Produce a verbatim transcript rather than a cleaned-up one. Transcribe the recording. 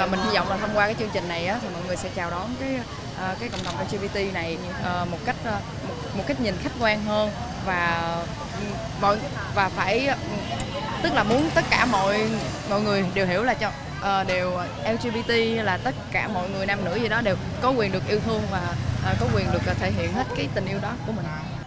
à, mình hy vọng là thông qua cái chương trình này á, thì mọi người sẽ chào đón cái à, cái cộng đồng lờ giê bê tê này à, một cách à, một, một cách nhìn khách quan hơn, và mọi và phải tức là muốn tất cả mọi mọi người đều hiểu là cho à, đều lờ giê bê tê là tất cả mọi người nam nữ gì đó đều có quyền được yêu thương và à, có quyền được thể hiện hết cái tình yêu đó của mình.